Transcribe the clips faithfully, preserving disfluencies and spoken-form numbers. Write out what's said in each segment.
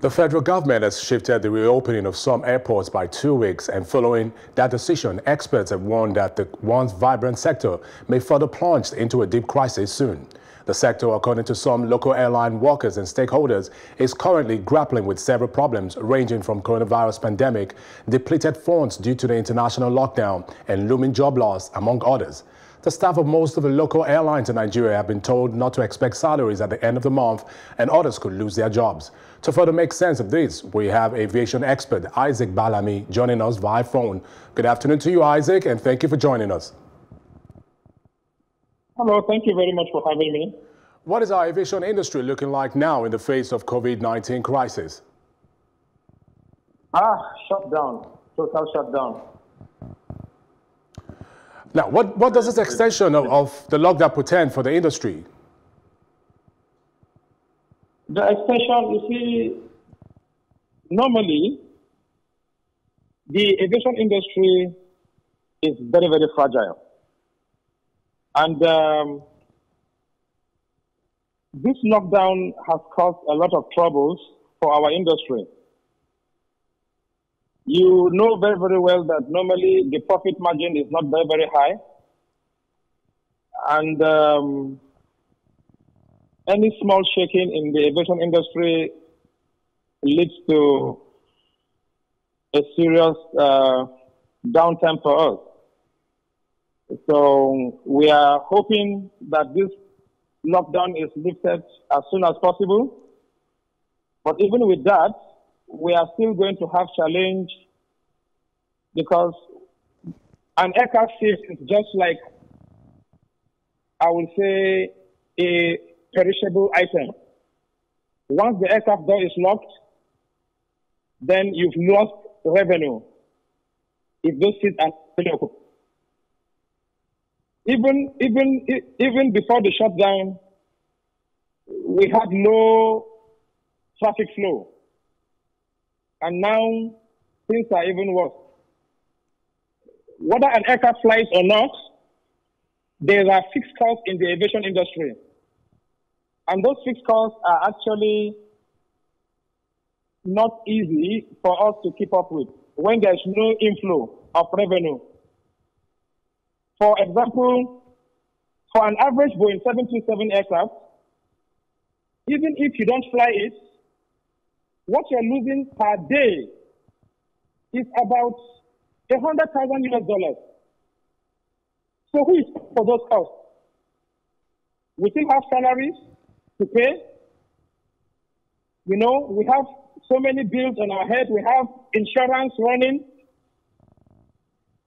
The federal government has shifted the reopening of some airports by two weeks, and following that decision, experts have warned that the once vibrant sector may further plunge into a deep crisis soon. The sector, according to some local airline workers and stakeholders, is currently grappling with several problems ranging from coronavirus pandemic, depleted funds due to the international lockdown, and looming job loss, among others. The staff of most of the local airlines in Nigeria have been told not to expect salaries at the end of the month, and others could lose their jobs. To further make sense of this, we have aviation expert Isaac Balami joining us via phone. Good afternoon to you, Isaac, and thank you for joining us. Hello, thank you very much for having me. What is our aviation industry looking like now in the face of COVID nineteen crisis? Ah, shutdown, total shutdown. Now, what, what does this extension of, of the lockdown portend for the industry? The extension, you see, normally, the aviation industry is very, very fragile. And um, this lockdown has caused a lot of troubles for our industry. You know very, very well that normally the profit margin is not very, very high. And um, any small shaking in the aviation industry leads to a serious uh, downtime for us. So we are hoping that this lockdown is lifted as soon as possible. But even with that, we are still going to have challenge because an aircraft shift is just like, I would say, a perishable item. Once the aircraft door is locked, then you've lost revenue. If those seats are available. Even, even, even before the shutdown, we had no traffic flow. And now, things are even worse. Whether an aircraft flies or not, there are fixed costs in the aviation industry. And those fixed costs are actually not easy for us to keep up with when there's no inflow of revenue. For example, for an average Boeing seven twenty-seven aircraft, even if you don't fly it, what you're losing per day is about one hundred thousand U S dollars. So who is for those costs? We still have salaries to pay. You know, we have so many bills on our head. We have insurance running.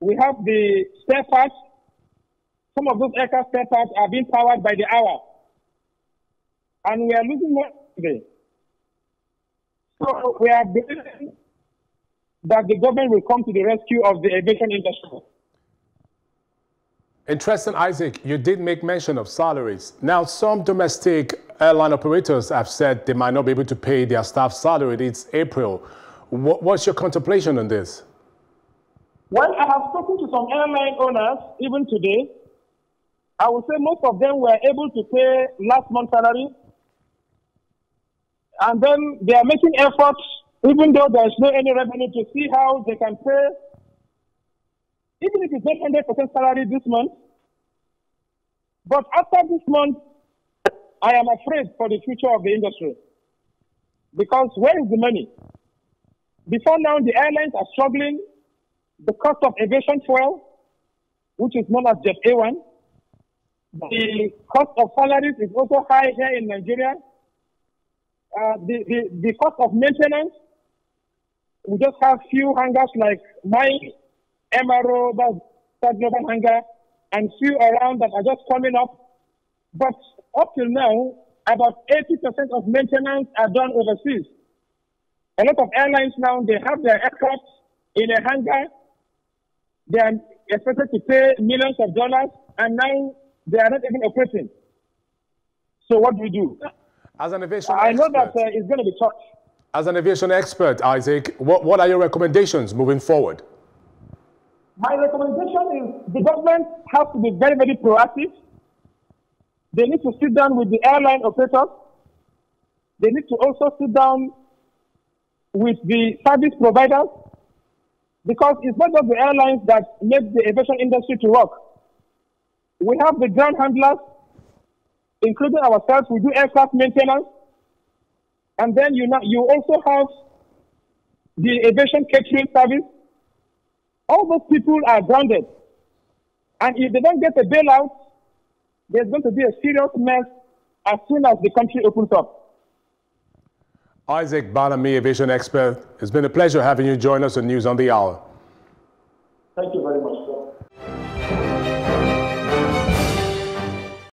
We have the spare parts. Some of those aircraft spare parts are being powered by the hour. And we are losing money today. So we are believing that the government will come to the rescue of the aviation industry. Interesting, Isaac. You did make mention of salaries. Now, some domestic airline operators have said they might not be able to pay their staff salary. It's April. What's your contemplation on this? Well, I have spoken to some airline owners even today. I would say most of them were able to pay last month's salary. And then they are making efforts, even though there is no any revenue, to see how they can pay, even if it's not one hundred percent salary this month. But after this month, I am afraid for the future of the industry. Because where is the money? Before now, the airlines are struggling. The cost of aviation fuel, which is known as Jet A one. The cost of salaries is also high here in Nigeria. Uh, the, the, the cost of maintenance, we just have few hangars like my M R O, that global hangar, and few around that are just coming up. But up till now, about eighty percent of maintenance are done overseas. A lot of airlines now, they have their aircraft in a hangar. They are expected to pay millions of dollars, and now they are not even operating. So what do we do? As an aviation I expert, know that uh, it's going to be tough. As an aviation expert, Isaac, what, what are your recommendations moving forward? My recommendation is the government has to be very, very proactive. They need to sit down with the airline operators. They need to also sit down with the service providers, because it's not just the airlines that make the aviation industry to work. We have the ground handlers, including ourselves. We do aircraft maintenance. And then you, know, you also have the aviation catering service. All those people are grounded. And if they don't get a bailout, there's going to be a serious mess as soon as the country opens up. Isaac Balami, aviation expert, it's been a pleasure having you join us on News on the Hour.